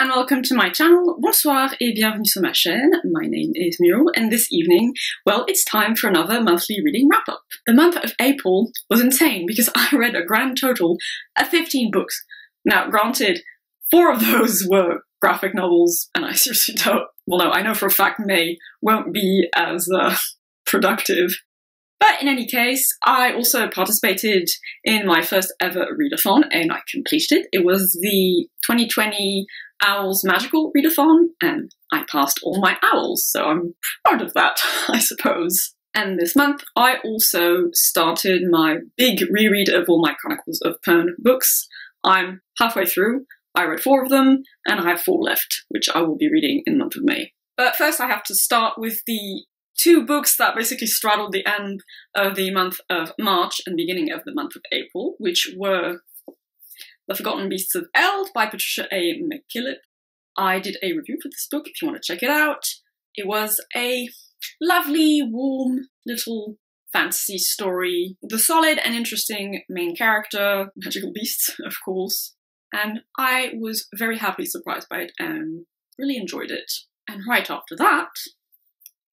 and welcome to my channel. Bonsoir et bienvenue sur ma chaîne. My name is Muriel, and this evening, well, it's time for another monthly reading wrap-up. The month of April was insane because I read a grand total of 15 books. Now, granted, 4 of those were graphic novels, and I seriously don't, well, no, I know for a fact May won't be as productive. But in any case, I also participated in my first ever readathon, and I completed it. It was the 2020 Owls Magical Readathon, and I passed all my owls, so I'm proud of that, I suppose. And this month, I also started my big reread of all my Chronicles of Pern books. I'm halfway through. I read 4 of them, and I have 4 left, which I will be reading in the month of May. But first, I have to start with the 2 books that basically straddled the end of the month of March and beginning of the month of April, which were The Forgotten Beasts of Eld by Patricia A. McKillip. I did a review for this book if you want to check it out. It was a lovely, warm, little fantasy story with a solid and interesting main character, magical beasts, of course, and I was very happily surprised by it and really enjoyed it. And right after that,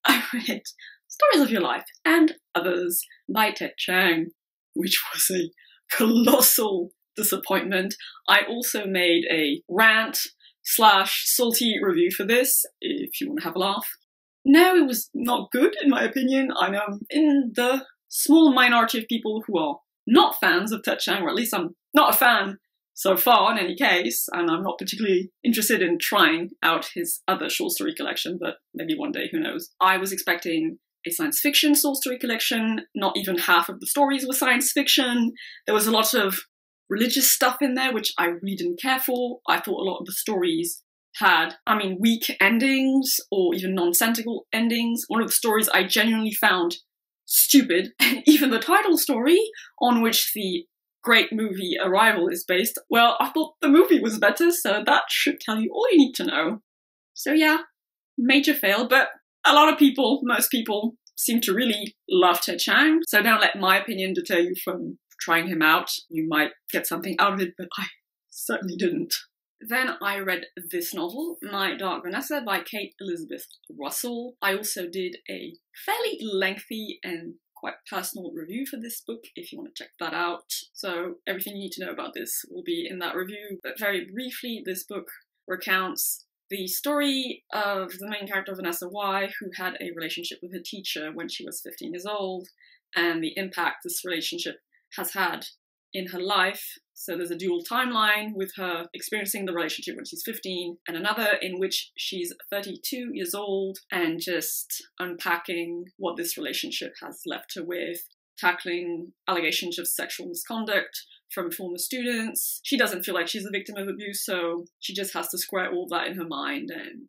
I read Stories of Your Life and Others by Ted Chiang, which was a colossal disappointment. I also made a rant / salty review for this, if you want to have a laugh. No, it was not good, in my opinion. I'm in the small minority of people who are not fans of Ted Chiang, or at least I'm not a fan so far, in any case, and I'm not particularly interested in trying out his other short story collection, but maybe one day, who knows. I was expecting a science fiction short story collection. Not even half of the stories were science fiction. There was a lot of religious stuff in there, which I really didn't care for. I thought a lot of the stories had, I mean, weak endings or even nonsensical endings. One of the stories I genuinely found stupid, and even the title story, on which the great movie Arrival is based, well, I thought the movie was better, so that should tell you all you need to know. So yeah, major fail, but a lot of people, most people, seem to really love Ted Chiang, so don't let my opinion deter you from trying him out. You might get something out of it, but I certainly didn't. Then I read this novel, My Dark Vanessa by Kate Elizabeth Russell. I also did a fairly lengthy and quite personal review for this book if you want to check that out. So everything you need to know about this will be in that review, but very briefly, this book recounts the story of the main character Vanessa Y, who had a relationship with her teacher when she was 15 years old, and the impact this relationship has had in her life. So there's a dual timeline with her experiencing the relationship when she's 15 and another in which she's 32 years old and just unpacking what this relationship has left her with, tackling allegations of sexual misconduct from former students. She doesn't feel like she's a victim of abuse, so she just has to square all that in her mind and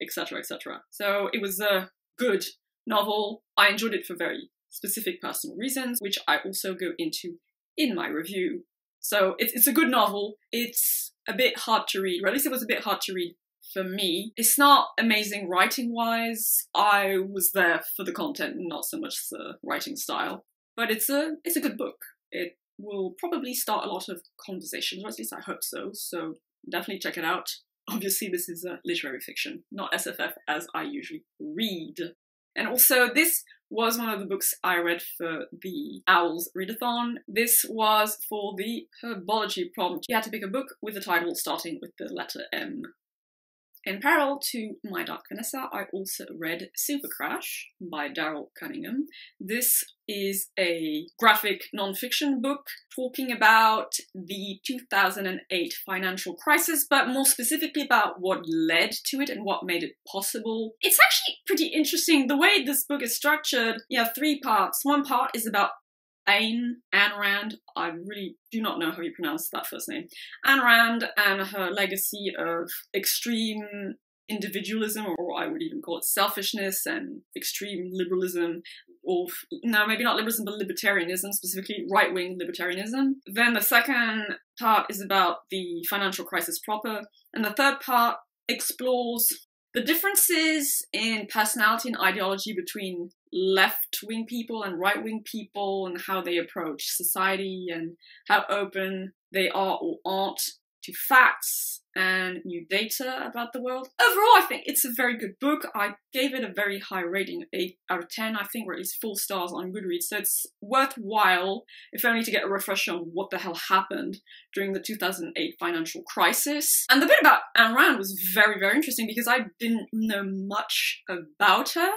etc, etc. So it was a good novel. I enjoyed it for very specific personal reasons, which I also go into in my review. So it's a good novel. It's a bit hard to read, or at least it was a bit hard to read for me. It's not amazing writing-wise. I was there for the content, not so much the writing style. But it's a good book. It will probably start a lot of conversations, or at least I hope so. So definitely check it out. Obviously, this is a literary fiction, not SFF as I usually read. And also, this was one of the books I read for the Owls readathon. This was for the herbology prompt. You had to pick a book with a title starting with the letter M. In parallel to My Dark Vanessa, I also read Supercrash by Darryl Cunningham. This is a graphic non-fiction book talking about the 2008 financial crisis, but more specifically about what led to it and what made it possible. It's actually pretty interesting. The way this book is structured, you have 3 parts. One part is about Ayn Rand, I really do not know how you pronounce that first name, Ayn Rand and her legacy of extreme individualism, or I would even call it selfishness, and extreme liberalism, or no, maybe not liberalism, but libertarianism, specifically right-wing libertarianism. Then the second part is about the financial crisis proper, and the third part explores the differences in personality and ideology between left-wing people and right-wing people, and how they approach society and how open they are or aren't to facts and new data about the world. Overall, I think it's a very good book. I gave it a very high rating, 8 out of 10, I think, or at least 4 stars on Goodreads, so it's worthwhile, if only to get a refresher on what the hell happened during the 2008 financial crisis. And the bit about Ayn Rand was very, very interesting because I didn't know much about her.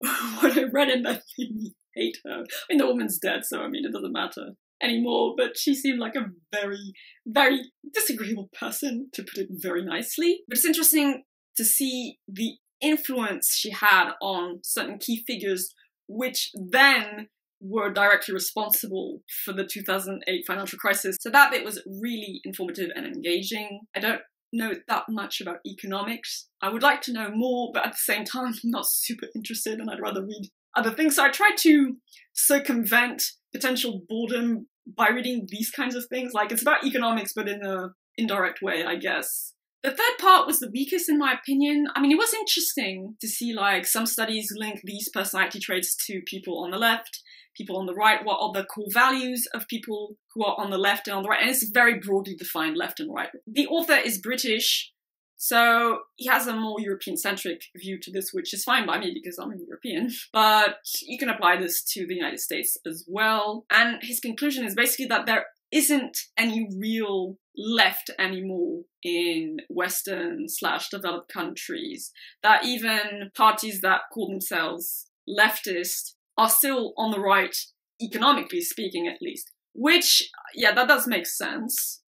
What I read in that made me hate her. I mean, the woman's dead, so I mean, it doesn't matter anymore, but she seemed like a very, very disagreeable person, to put it very nicely. But it's interesting to see the influence she had on certain key figures, which then were directly responsible for the 2008 financial crisis. So that bit was really informative and engaging. I don't know that much about economics. I would like to know more, but at the same time, I'm not super interested and I'd rather read other things. So I tried to circumvent potential boredom by reading these kinds of things. Like, it's about economics, but in an indirect way, I guess. The third part was the weakest, in my opinion. I mean, it was interesting to see, like, some studies link these personality traits to people on the left, people on the right, what are the core values of people who are on the left and on the right, and it's very broadly defined, left and right. The author is British, so he has a more European-centric view to this, which is fine by me because I'm European, but you can apply this to the United States as well. And his conclusion is basically that there isn't any real left anymore in Western/developed countries, that even parties that call themselves leftist are still on the right, economically speaking at least, which, yeah, that does make sense.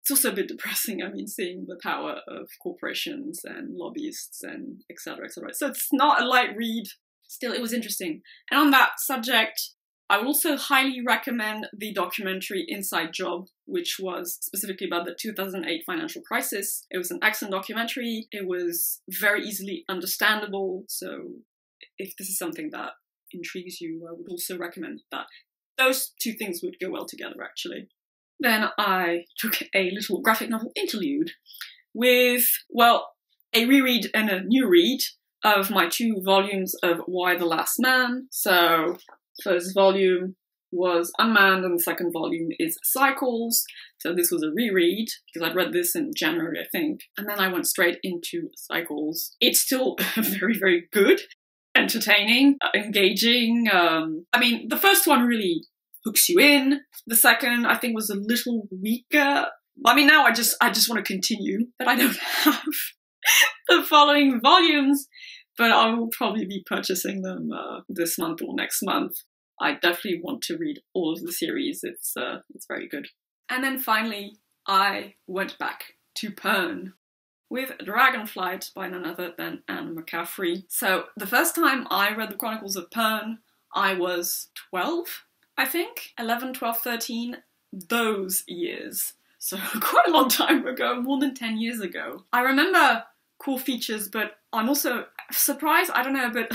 It's also a bit depressing, I mean, seeing the power of corporations and lobbyists and etc, etc. So it's not a light read. Still, it was interesting. And on that subject, I would also highly recommend the documentary Inside Job, which was specifically about the 2008 financial crisis. It was an excellent documentary. It was very easily understandable. So if this is something that intrigues you, I would also recommend that. Those two things would go well together, actually. Then I took a little graphic novel interlude with, well, a reread and a new read of my 2 volumes of Y: The Last Man. So first volume was Unmanned and the second volume is Cycles. So this was a reread because I'd read this in January, I think. And then I went straight into Cycles. It's still very, very good, entertaining, engaging. I mean, the first one really hooks you in. The second, I think, was a little weaker. I mean, now I just want to continue, but I don't have the following volumes, but I will probably be purchasing them this month or next month. I definitely want to read all of the series. It's very good. And then finally, I went back to Pern with Dragonflight by none other than Anne McCaffrey. So the first time I read The Chronicles of Pern, I was 12. I think, 11, 12, 13, those years. So quite a long time ago, more than 10 years ago. I remember core features, but I'm also surprised, I don't know, but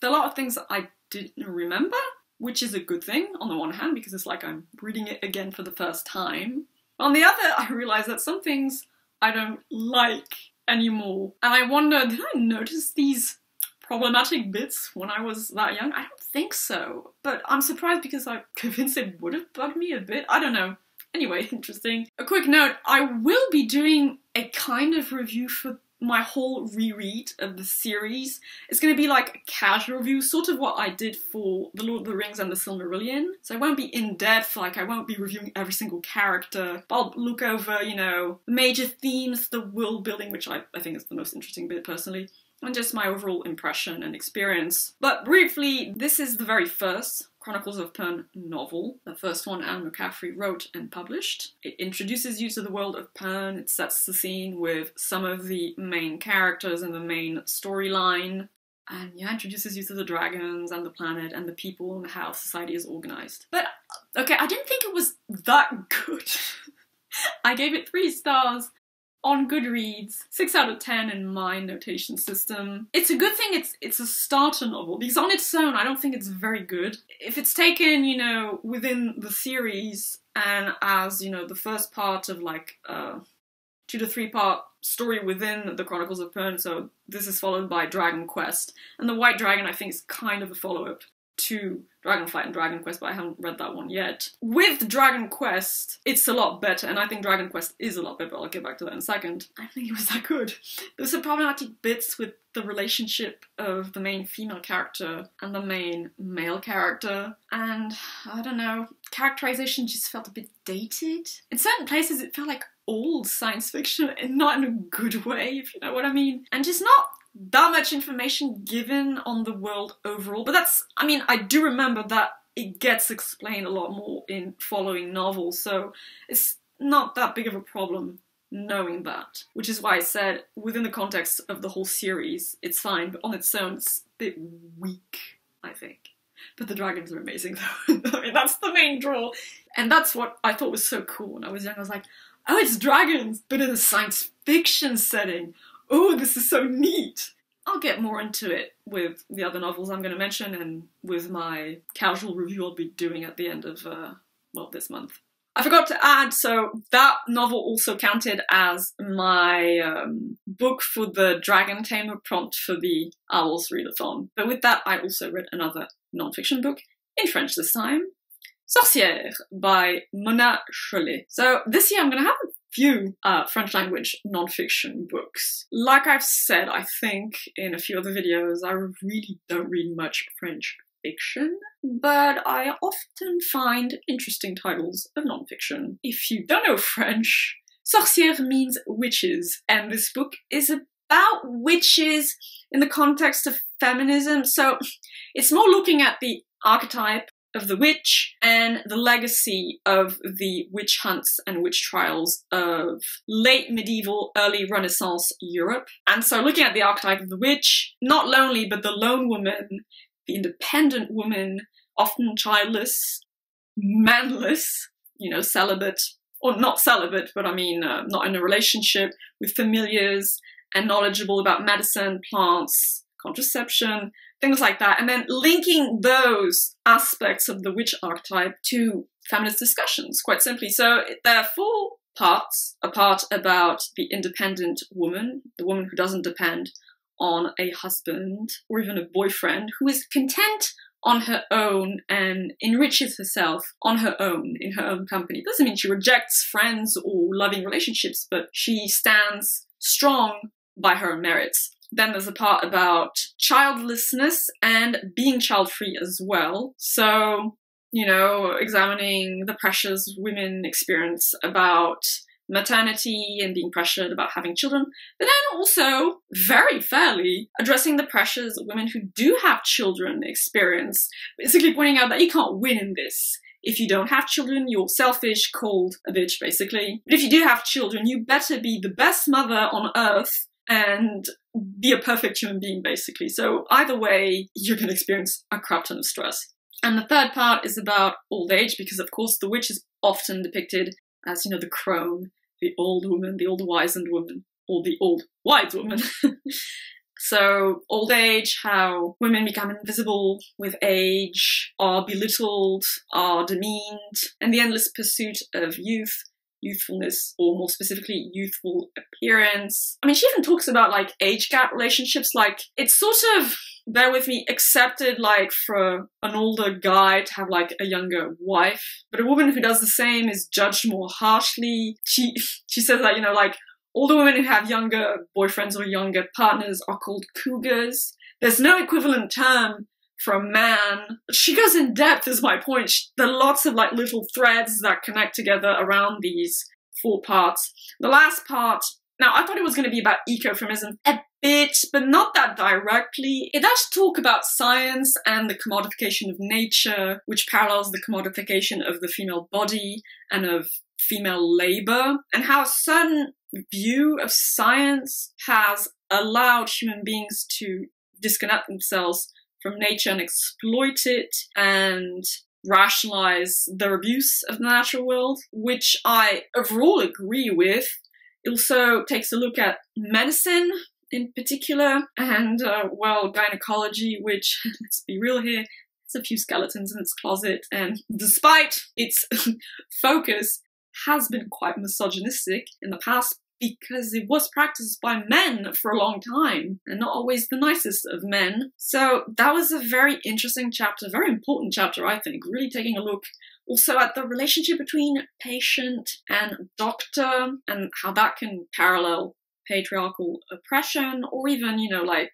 there are a lot of things I didn't remember, which is a good thing on the one hand, because it's like I'm reading it again for the first time. On the other, I realized that some things I don't like anymore. And I wonder, did I notice these problematic bits when I was that young? I don't think so, but I'm surprised because I'm convinced it would have bugged me a bit. I don't know. Anyway, interesting. A quick note, I will be doing a kind of review for my whole reread of the series. It's going to be like a casual review, sort of what I did for The Lord of the Rings and The Silmarillion. So I won't be in-depth, like I won't be reviewing every single character. I'll look over, you know, major themes, the world building, which I think is the most interesting bit personally, and just my overall impression and experience. But briefly, this is the very first Chronicles of Pern novel, the first one Anne McCaffrey wrote and published. It introduces you to the world of Pern, it sets the scene with some of the main characters and the main storyline, and yeah, introduces you to the dragons and the planet and the people and how society is organized. But, okay, I didn't think it was that good. I gave it 3 stars. On Goodreads, 6 out of 10 in my notation system. It's a good thing it's a starter novel, because on its own I don't think it's very good. If it's taken, you know, within the series and as, you know, the first part of like a 2 to 3 part story within the Chronicles of Pern, so this is followed by Dragonquest, and The White Dragon I think is kind of a follow-up to Dragonflight and Dragonquest, but I haven't read that one yet. With Dragonquest, it's a lot better, and I think Dragonquest is a lot better, but I'll get back to that in a second. I don't think it was that good. There's some problematic bits with the relationship of the main female character and the main male character, and I don't know, characterization just felt a bit dated. In certain places it felt like old science fiction, and not in a good way, if you know what I mean. And just not that much information given on the world overall, but that's, I mean, I do remember that it gets explained a lot more in following novels, so it's not that big of a problem knowing that, which is why I said within the context of the whole series it's fine, but on its own it's a bit weak, I think. But the dragons are amazing though. I mean, that's the main draw, and that's what I thought was so cool when I was young. I was like, oh, it's dragons, but in a science fiction setting. Oh, this is so neat! I'll get more into it with the other novels I'm going to mention and with my casual review I'll be doing at the end of, well, this month. I forgot to add, so that novel also counted as my book for the Dragon Tamer prompt for the Owls Readathon. But with that, I also read another non-fiction book, in French this time, Sorcière by Mona Chollet. So this year I'm going to have a few French language non-fiction books. Like I've said, I think, in a few other videos, I really don't read much French fiction, but I often find interesting titles of non-fiction. If you don't know French, sorcières means witches, and this book is about witches in the context of feminism, so it's more looking at the archetype of the witch and the legacy of the witch hunts and witch trials of late medieval, early Renaissance Europe. And so looking at the archetype of the witch, not lonely, but the lone woman, the independent woman, often childless, manless, you know, celibate, or not celibate, but I mean not in a relationship, with familiars and knowledgeable about medicine, plants, contraception, things like that, and then linking those aspects of the witch archetype to feminist discussions, quite simply. So there are four parts, a part about the independent woman, the woman who doesn't depend on a husband or even a boyfriend, who is content on her own and enriches herself on her own, in her own company. Doesn't mean she rejects friends or loving relationships, but she stands strong by her own merits. Then there's a part about childlessness and being child-free as well. So, you know, examining the pressures women experience about maternity and being pressured about having children. But then also, very fairly, addressing the pressures women who do have children experience. Basically pointing out that you can't win in this. If you don't have children, you're selfish, cold, a bitch, basically. But if you do have children, you better be the best mother on earth and be a perfect human being, basically. So either way, you're going to experience a crap ton of stress. And the third part is about old age, because of course the witch is often depicted as, you know, the crone, the old woman, the old wizened woman, or the old wise woman. So old age, how women become invisible with age, are belittled, are demeaned, and the endless pursuit of youth, youthfulness, or more specifically youthful appearance. I mean, she even talks about like age gap relationships, like it's sort of, bear with me, accepted like for an older guy to have like a younger wife, but a woman who does the same is judged more harshly. She says that, you know, like older women who have younger boyfriends or younger partners are called cougars. There's no equivalent term for a man. She goes in depth, is my point. There are lots of like little threads that connect together around these four parts. The last part, now I thought it was going to be about ecofeminism a bit, but not that directly. It does talk about science and the commodification of nature, which parallels the commodification of the female body and of female labor, and how a certain view of science has allowed human beings to disconnect themselves from nature and exploit it and rationalize their abuse of the natural world, which I overall agree with. It also takes a look at medicine in particular and, well, gynecology, which, let's be real here, it's a few skeletons in its closet, and despite its focus, has been quite misogynistic in the past, because it was practiced by men for a long time, and not always the nicest of men. So that was a very interesting chapter, very important chapter, I think, really taking a look also at the relationship between patient and doctor and how that can parallel patriarchal oppression or even, you know, like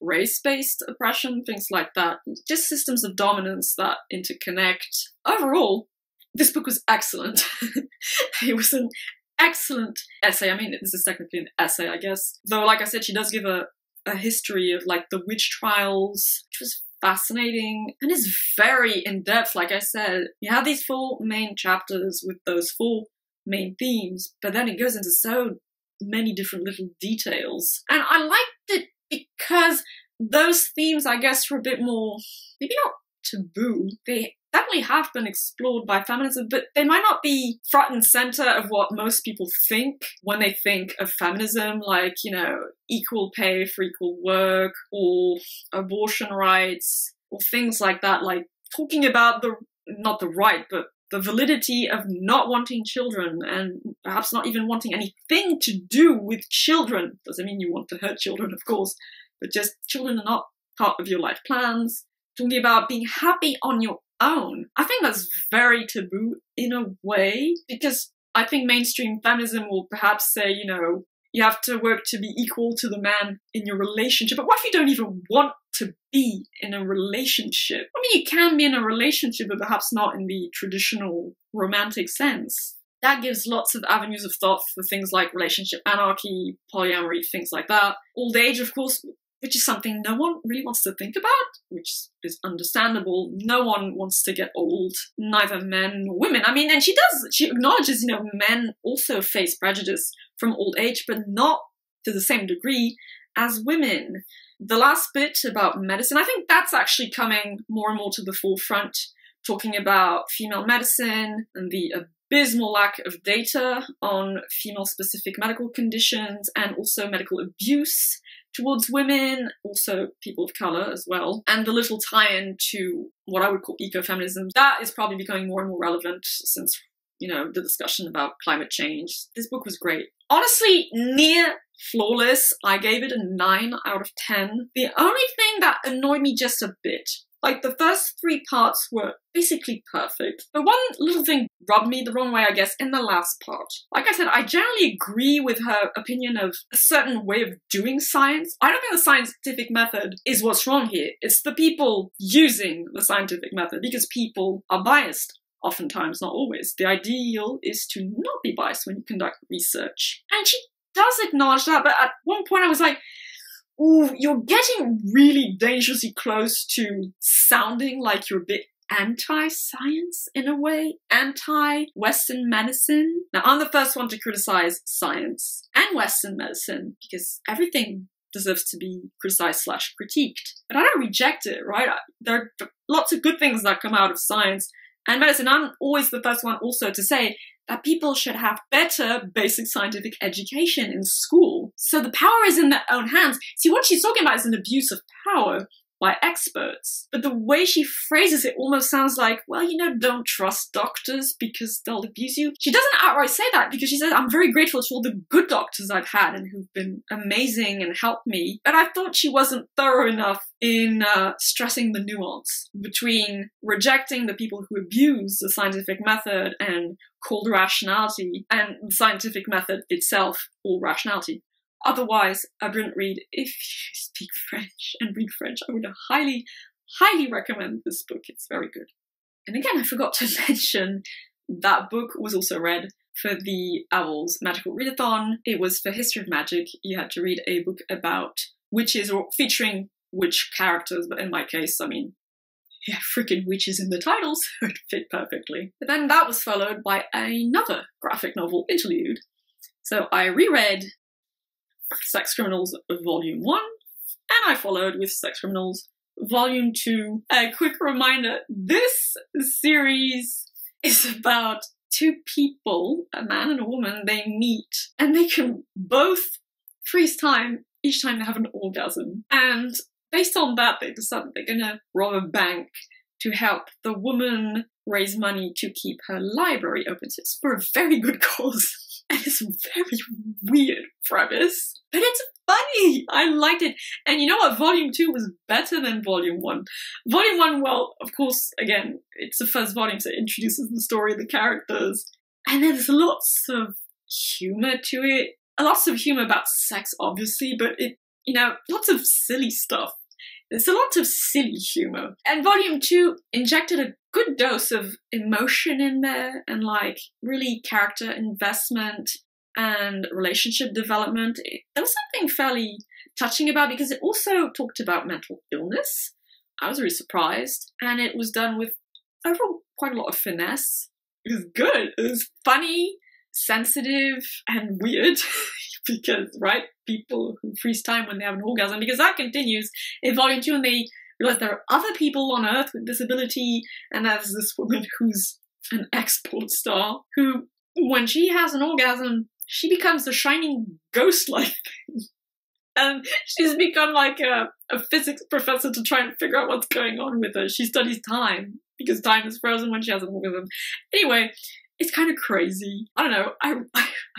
race-based oppression, things like that. Just systems of dominance that interconnect. Overall, this book was excellent. It was an excellent essay. I mean, this is technically an essay, I guess. Though, like I said, she does give a history of, like, the witch trials, which was fascinating and is very in-depth. Like I said, you have these four main chapters with those four main themes, but then it goes into so many different little details. And I liked it because those themes, I guess, were a bit more, maybe not taboo. They definitely have been explored by feminism, but they might not be front and center of what most people think when they think of feminism, like, you know, equal pay for equal work or abortion rights or things like that, like talking about the, not the right, but the validity of not wanting children and perhaps not even wanting anything to do with children. Doesn't mean you want to hurt children, of course, but just children are not part of your life plans. Talking about being happy on your own. I think that's very taboo in a way, because I think mainstream feminism will perhaps say, you know, you have to work to be equal to the man in your relationship. But what if you don't even want to be in a relationship? I mean, you can be in a relationship, but perhaps not in the traditional romantic sense. That gives lots of avenues of thought for things like relationship anarchy, polyamory, things like that. Old age, of course, which is something no one really wants to think about, which is understandable. No one wants to get old, neither men nor women. I mean, and she acknowledges, you know, men also face prejudice from old age, but not to the same degree as women. The last bit about medicine, I think that's actually coming more and more to the forefront, talking about female medicine and the abysmal lack of data on female-specific medical conditions and also medical abuse towards women, also people of colour as well. And the little tie-in to what I would call ecofeminism, that is probably becoming more and more relevant since, you know, the discussion about climate change. This book was great. Honestly, near flawless. I gave it a 9 out of 10. The only thing that annoyed me just a bit, like the first three parts were basically perfect, but one little thing rubbed me the wrong way, I guess, in the last part. Like I said, I generally agree with her opinion of a certain way of doing science. I don't think the scientific method is what's wrong here. It's the people using the scientific method, because people are biased. Oftentimes, not always. The ideal is to not be biased when you conduct research. And she does acknowledge that, but at one point I was like, ooh, you're getting really dangerously close to sounding like you're a bit anti-science in a way, anti-Western medicine. Now, I'm the first one to criticize science and Western medicine, because everything deserves to be criticized slash critiqued. But I don't reject it, right? There are lots of good things that come out of science and medicine. I'm always the first one also to say that people should have better basic scientific education in school. So the power is in their own hands. See, what she's talking about is an abuse of power by experts. But the way she phrases it almost sounds like, well, you know, don't trust doctors because they'll abuse you. She doesn't outright say that, because she says, I'm very grateful to all the good doctors I've had and who've been amazing and helped me. But I thought she wasn't thorough enough in stressing the nuance between rejecting the people who abuse the scientific method and cold rationality and the scientific method itself, or rationality. Otherwise, a brilliant read if you speak French and read French. I would highly, highly recommend this book. It's very good. And again, I forgot to mention that book was also read for the Owls Magical Readathon. It was for History of Magic. You had to read a book about witches or featuring witch characters, but in my case, I mean, yeah, freaking witches in the title, so it fit perfectly. But then that was followed by another graphic novel interlude. So I reread Sex Criminals Volume 1, and I followed with Sex Criminals Volume 2. A quick reminder, this series is about two people, a man and a woman. They meet and they can both freeze time each time they have an orgasm. And based on that, they decide that they're gonna rob a bank to help the woman raise money to keep her library open. So it's for a very good cause. And it's a very weird premise, but it's funny. I liked it. And you know what? Volume 2 was better than Volume 1. Volume 1, well, of course, again, it's the first volume, so it introduces the story, the characters. And there's lots of humor to it. Lots of humor about sex, obviously, but it, you know, lots of silly stuff. There's a lot of silly humor. And Volume 2 injected a good dose of emotion in there and, like, really character investment and relationship development. There was something fairly touching about it because it also talked about mental illness. I was really surprised. And it was done with overall quite a lot of finesse. It was good. It was funny, sensitive, and weird. Because, right, people who freeze time when they have an orgasm, because that continues in Volume 2 and they realize there are other people on Earth with disability, and there's this woman who's an export star who, when she has an orgasm, she becomes a shining ghost-like thing. And she's become like a physics professor to try and figure out what's going on with her. She studies time, because time is frozen when she has an orgasm. Anyway, it's kind of crazy. I don't know, I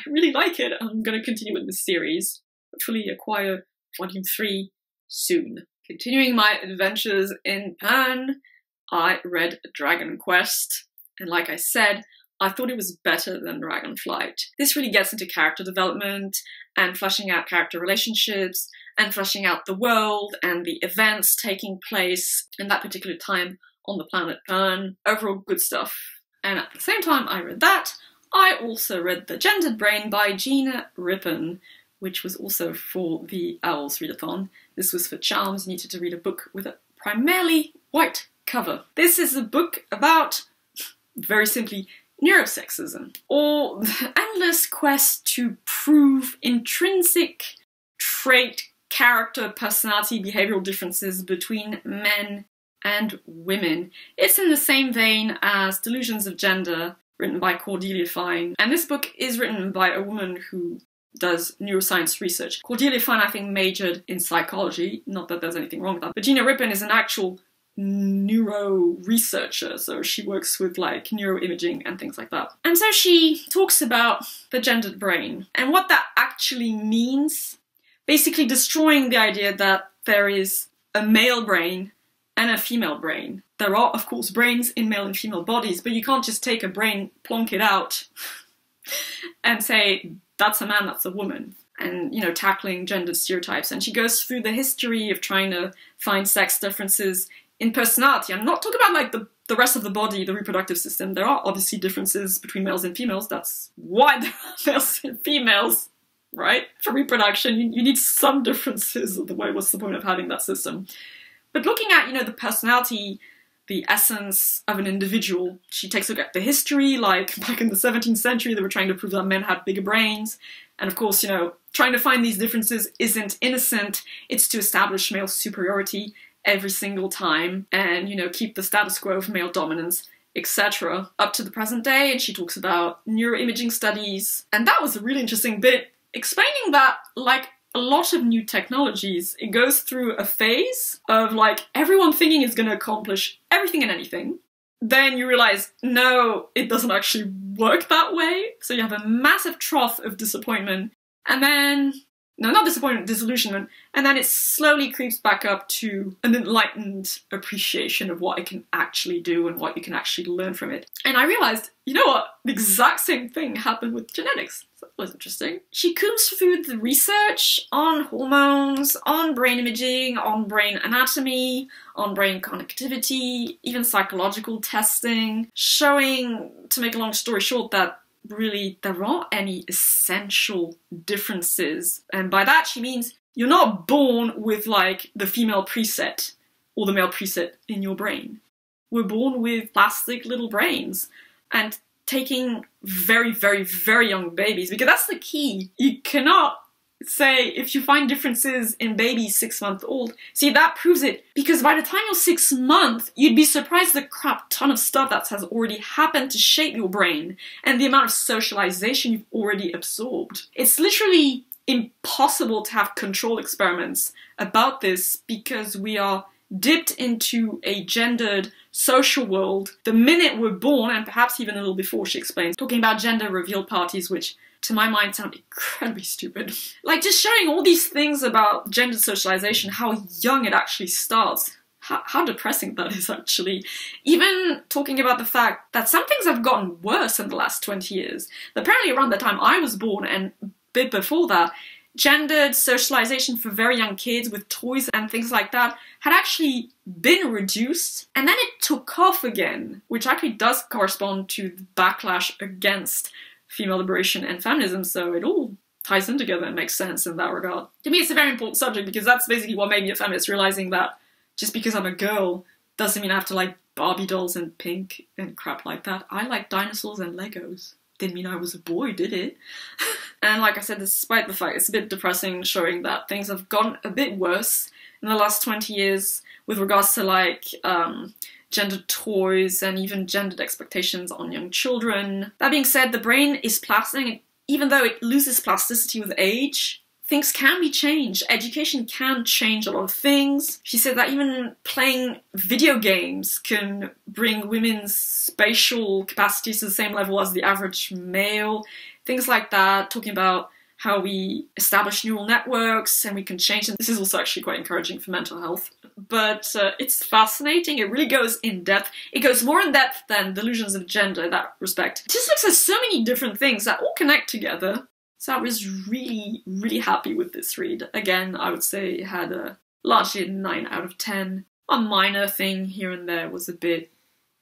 really like it. I'm going to continue with this series. Hopefully acquire Volume 3 soon. Continuing my adventures in Pern, I read Dragonquest, and like I said, I thought it was better than Dragonflight. This really gets into character development and fleshing out character relationships and fleshing out the world and the events taking place in that particular time on the planet Pern. Overall, good stuff. And at the same time I read that, I also read The Gendered Brain by Gina Rippon, which was also for the Owls readathon. This was for Charms, you needed to read a book with a primarily white cover. This is a book about, very simply, neurosexism, or the endless quest to prove intrinsic trait, character, personality, behavioural differences between men and women. It's in the same vein as Delusions of Gender, written by Cordelia Fine. And this book is written by a woman who does neuroscience research. Cordelia Fine, I think, majored in psychology, not that there's anything wrong with that, but Gina Rippon is an actual neuro researcher, so she works with like neuroimaging and things like that. And so she talks about the gendered brain and what that actually means, basically destroying the idea that there is a male brain and a female brain. There are, of course, brains in male and female bodies, but you can't just take a brain, plonk it out, and say, that's a man, that's a woman. And, you know, tackling gender stereotypes. And she goes through the history of trying to find sex differences in personality. I'm not talking about, like, the rest of the body, the reproductive system. There are obviously differences between males and females. That's why there are males and females, right? For reproduction, you need some differences. Otherwise, what's the point of having that system? But looking at, you know, the personality, the essence of an individual, she takes a look at the history, like back in the 17th century, they were trying to prove that men had bigger brains. And of course, you know, trying to find these differences isn't innocent. It's to establish male superiority every single time and, you know, keep the status quo of male dominance, etc. up to the present day. And she talks about neuroimaging studies. And that was a really interesting bit, explaining that, like, a lot of new technologies, it goes through a phase of like everyone thinking it's going to accomplish everything and anything. Then you realize, no, it doesn't actually work that way. So you have a massive trough of disappointment and then, no, not disappointment, disillusionment. And then it slowly creeps back up to an enlightened appreciation of what it can actually do and what you can actually learn from it. And I realized, you know what? The exact same thing happened with genetics. Was interesting. She combs through the research on hormones, on brain imaging, on brain anatomy, on brain connectivity, even psychological testing, showing, to make a long story short, that really there aren't any essential differences. And by that she means you're not born with like the female preset or the male preset in your brain. We're born with plastic little brains and taking very, very, very young babies, because that's the key. You cannot say if you find differences in babies 6 months old, see that proves it, because by the time you're 6 months, you'd be surprised the crap ton of stuff that has already happened to shape your brain and the amount of socialization you've already absorbed. It's literally impossible to have control experiments about this because we are dipped into a gendered social world the minute we're born, and perhaps even a little before, she explains, talking about gender reveal parties, which to my mind, sound incredibly stupid. Like, just showing all these things about gender socialization, how young it actually starts, how depressing that is actually. Even talking about the fact that some things have gotten worse in the last 20 years. Apparently around the time I was born and a bit before that, gendered socialization for very young kids with toys and things like that had actually been reduced, and then it took off again, which actually does correspond to the backlash against female liberation and feminism, so it all ties in together and makes sense in that regard. To me, it's a very important subject because that's basically what made me a feminist, realizing that just because I'm a girl doesn't mean I have to like Barbie dolls and pink and crap like that. I like dinosaurs and Legos. Didn't mean I was a boy, did it? And like I said, despite the fact it's a bit depressing, showing that things have gone a bit worse in the last 20 years with regards to like gendered toys and even gendered expectations on young children. That being said, the brain is plastic, and even though it loses plasticity with age, things can be changed. Education can change a lot of things. She said that even playing video games can bring women's spatial capacities to the same level as the average male. Things like that, talking about how we establish neural networks and we can change them. This is also actually quite encouraging for mental health. But it's fascinating. It really goes in depth. It goes more in depth than Delusions of Gender in that respect. It just looks at so many different things that all connect together. So I was really, really happy with this read. Again, I would say it had a largely a 9 out of 10. A minor thing here and there was a bit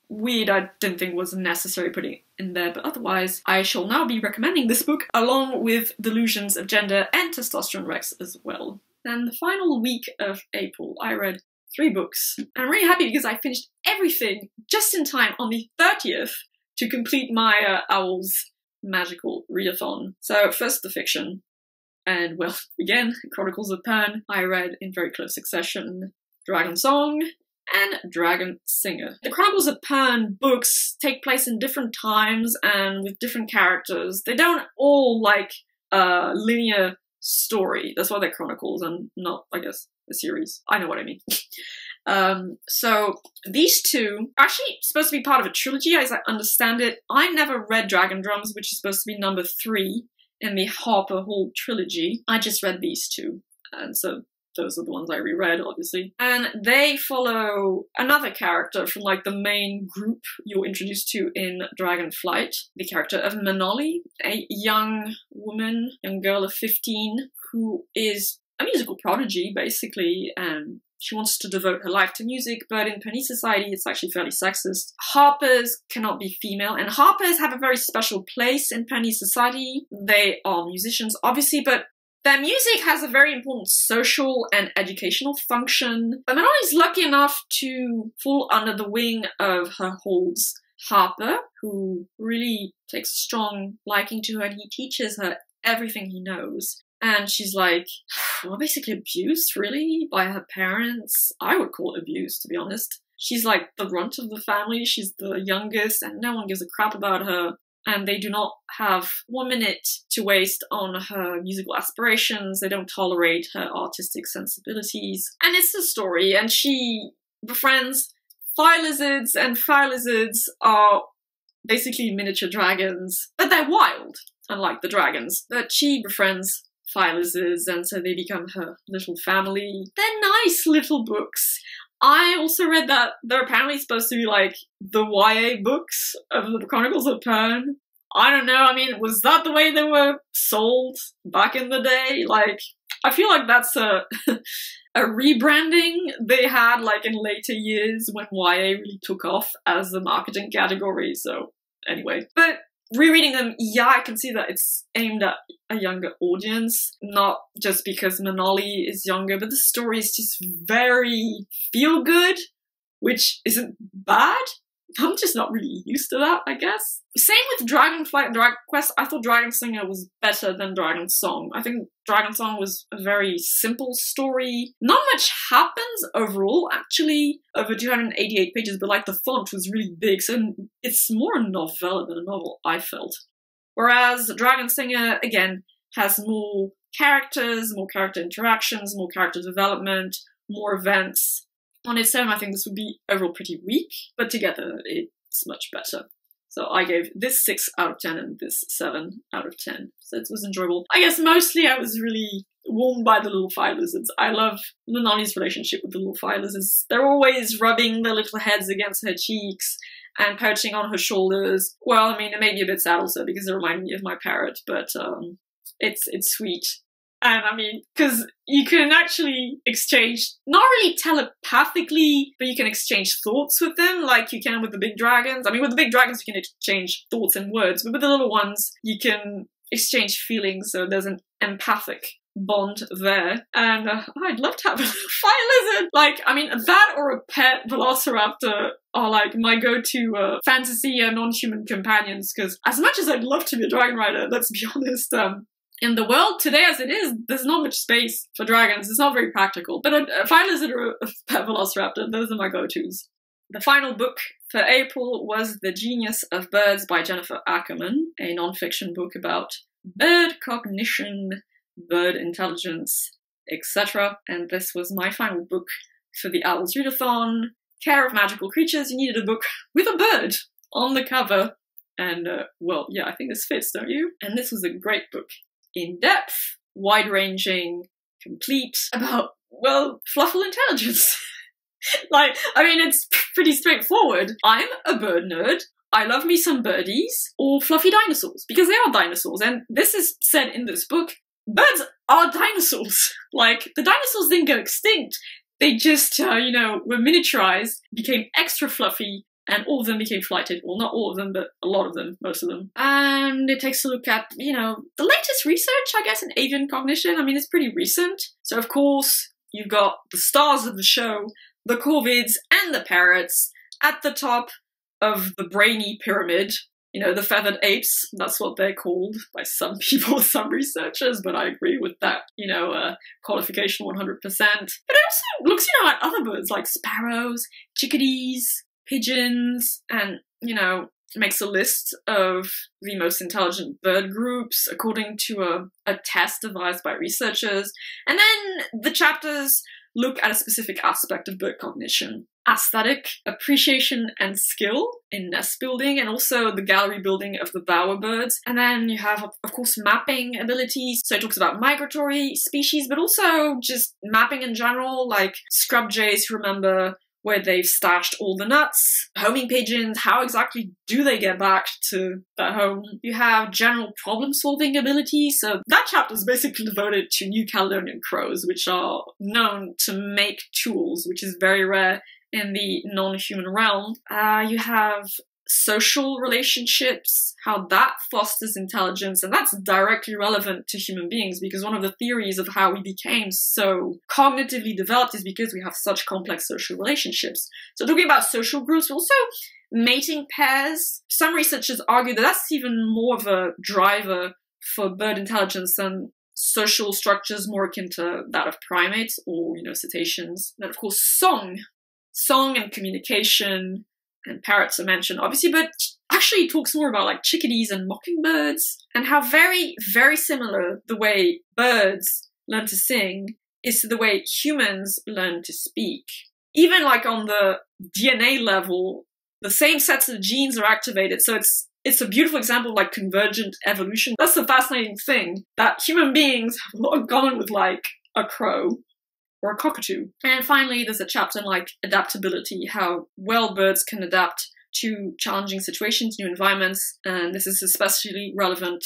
weird, I didn't think was necessary putting it in there, but otherwise I shall now be recommending this book along with Delusions of Gender and Testosterone Rex as well. Then the final week of April I read 3 books, and I'm really happy because I finished everything just in time on the 30th to complete my Owls Magical Readathon. So first the fiction, and well, again, Chronicles of Pern. I read in very close succession Dragonsong and Dragonsinger. The Chronicles of Pern books take place in different times and with different characters. They don't all like a linear story. That's why they're chronicles and not, I guess, a series. I know what I mean. So these two are actually supposed to be part of a trilogy, as I understand it. I never read Dragon Drums, which is supposed to be number 3 in the Harper Hall trilogy. I just read these two, and so those are the ones I reread, obviously. And they follow another character from like the main group you're introduced to in Dragonflight, the character of Menolly, a young woman, young girl of 15, who is a musical prodigy, basically, and she wants to devote her life to music, but in Pernese society, it's actually fairly sexist. Harpers cannot be female, and harpers have a very special place in Pernese society. They are musicians, obviously, but their music has a very important social and educational function. But Menolly is lucky enough to fall under the wing of her hall's Harper, who really takes a strong liking to her, and he teaches her everything he knows. And she's like, well, basically abused, really, by her parents. I would call it abuse, to be honest. She's like the runt of the family. She's the youngest, and no one gives a crap about her. And they do not have 1 minute to waste on her musical aspirations. They don't tolerate her artistic sensibilities. And it's the story. And she befriends fire lizards, and fire lizards are basically miniature dragons. But they're wild, unlike the dragons. But she befriends fire lizards, and so they become her little family. They're nice little books. I also read that they're apparently supposed to be like the YA books of the Chronicles of Pern. I don't know, I mean, was that the way they were sold back in the day? Like, I feel like that's a rebranding they had like in later years when YA really took off as the marketing category, so anyway. But rereading them, yeah, I can see that it's aimed at a younger audience, not just because Menolly is younger, but the story is just very feel-good, which isn't bad. I'm just not really used to that, I guess. Same with Dragonflight and Dragonquest. I thought Dragonsinger was better than Dragonsong. I think Dragonsong was a very simple story. Not much happens overall, actually, over 288 pages, but like the font was really big, so it's more a novella than a novel, I felt. Whereas Dragonsinger, again, has more characters, more character interactions, more character development, more events. On its own, I think this would be overall pretty weak, but together it's much better. So I gave this 6 out of 10 and this 7 out of 10. So it was enjoyable. I guess mostly I was really warmed by the little fire lizards. I love Menolly's relationship with the little fire lizards. They're always rubbing their little heads against her cheeks and perching on her shoulders. Well, I mean, it made me a bit sad also because it reminded me of my parrot, but it's sweet. And I mean, because you can actually exchange, not really telepathically, but you can exchange thoughts with them, like you can with the big dragons. I mean, with the big dragons, you can exchange thoughts and words, but with the little ones, you can exchange feelings, so there's an empathic bond there. And I'd love to have a fire lizard! Like, I mean, that or a pet velociraptor are like my go-to fantasy and non-human companions, because as much as I'd love to be a dragon rider, let's be honest, in the world today as it is, there's not much space for dragons. It's not very practical. But a fire lizard or a pet velociraptor, those are my go-tos. The final book for April was The Genius of Birds by Jennifer Ackerman, a non-fiction book about bird cognition, bird intelligence, etc. And this was my final book for the Owls Readathon. Care of Magical Creatures, you needed a book with a bird on the cover. And, well, yeah, I think this fits, don't you? And this was a great book. In-depth, wide-ranging, complete, about, well, fluffle intelligence. Like, I mean, it's pretty straightforward. I'm a bird nerd. I love me some birdies or fluffy dinosaurs, because they are dinosaurs. And this is said in this book, birds are dinosaurs. Like, the dinosaurs didn't go extinct. They just, you know, were miniaturized, became extra fluffy, and all of them became flighted. Well, not all of them, but a lot of them, most of them. And it takes a look at, you know, the latest research, I guess, in avian cognition. I mean, it's pretty recent. So, of course, you've got the stars of the show, the corvids and the parrots, at the top of the brainy pyramid. You know, the feathered apes, that's what they're called by some people, some researchers, but I agree with that, you know, qualification 100%. But it also looks, you know, at other birds like sparrows, chickadees, pigeons, and, you know, makes a list of the most intelligent bird groups according to a test devised by researchers. And then the chapters look at a specific aspect of bird cognition: aesthetic, appreciation and skill in nest building, and also the gallery building of the bowerbirds. And then you have, of course, mapping abilities. So it talks about migratory species, but also just mapping in general, like scrub jays who remember where they've stashed all the nuts, homing pigeons, how exactly do they get back to their home. You have general problem-solving ability, so that chapter is basically devoted to New Caledonian crows, which are known to make tools, which is very rare in the non-human realm. You have social relationships, how that fosters intelligence, and that's directly relevant to human beings, because one of the theories of how we became so cognitively developed is because we have such complex social relationships. So talking about social groups, also mating pairs, some researchers argue that that's even more of a driver for bird intelligence than social structures more akin to that of primates or, you know, cetaceans. And of course, song and communication. And parrots are mentioned, obviously, but actually it talks more about like chickadees and mockingbirds, and how very, very similar the way birds learn to sing is to the way humans learn to speak. Even like on the DNA level, the same sets of genes are activated, so it's a beautiful example of like convergent evolution. That's the fascinating thing, that human beings have a lot in common with like a crow or a cockatoo. And finally, there's a chapter on like adaptability, how well birds can adapt to challenging situations, new environments, and this is especially relevant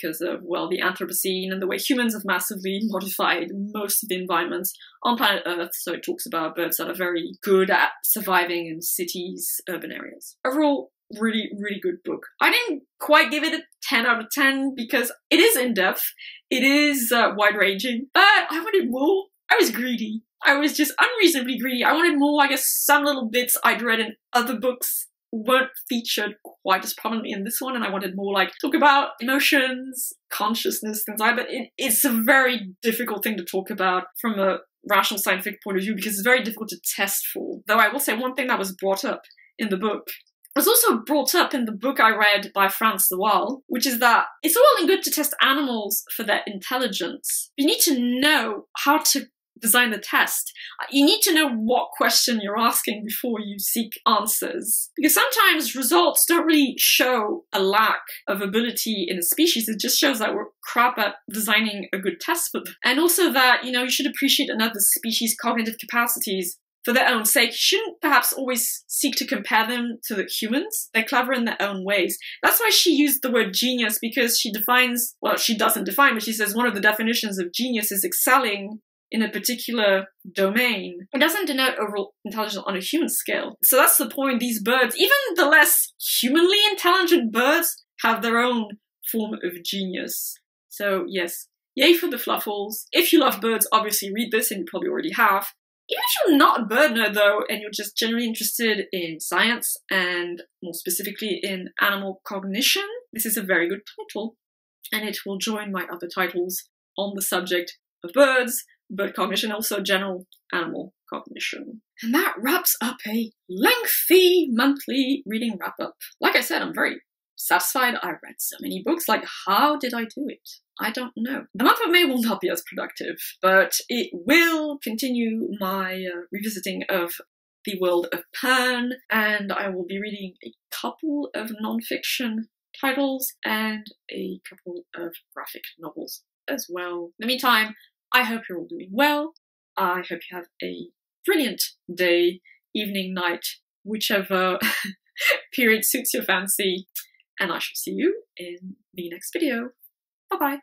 because of, well, the Anthropocene and the way humans have massively modified most of the environments on planet Earth. So it talks about birds that are very good at surviving in cities, urban areas. Overall, really, really good book. I didn't quite give it a 10 out of 10 because it is in-depth, it is wide-ranging, but I wanted more. I was greedy. I was just unreasonably greedy. I wanted more. I guess some little bits I'd read in other books weren't featured quite as prominently in this one, and I wanted more, like, talk about emotions, consciousness, things like that. But it's a very difficult thing to talk about from a rational scientific point of view, because it's very difficult to test for. Though I will say one thing that was brought up in the book, it was also brought up in the book I read by France Lewal, which is that it's all well and good to test animals for their intelligence. You need to know how to design a test, you need to know what question you're asking before you seek answers. Because sometimes results don't really show a lack of ability in a species, it just shows that we're crap at designing a good test for them. And also that, you know, you should appreciate another species' cognitive capacities for their own sake. You shouldn't perhaps always seek to compare them to the humans. They're clever in their own ways. That's why she used the word genius, because she defines, well, she doesn't define, but she says one of the definitions of genius is excelling in a particular domain. It doesn't denote overall intelligence on a human scale. So that's the point. These birds, even the less humanly intelligent birds, have their own form of genius. So yes, yay for the fluffles. If you love birds, obviously read this, and you probably already have. Even if you're not a bird nerd though, and you're just generally interested in science, and more specifically in animal cognition, this is a very good title, and it will join my other titles on the subject of birds, bird cognition, also general animal cognition. And that wraps up a lengthy monthly reading wrap-up. Like I said, I'm very satisfied. I read so many books, like how did I do it? I don't know. The month of May will not be as productive, but it will continue my revisiting of the world of Pern, and I will be reading a couple of non-fiction titles and a couple of graphic novels as well. In the meantime, I hope you're all doing well. I hope you have a brilliant day, evening, night, whichever period suits your fancy, and I shall see you in the next video. Bye-bye.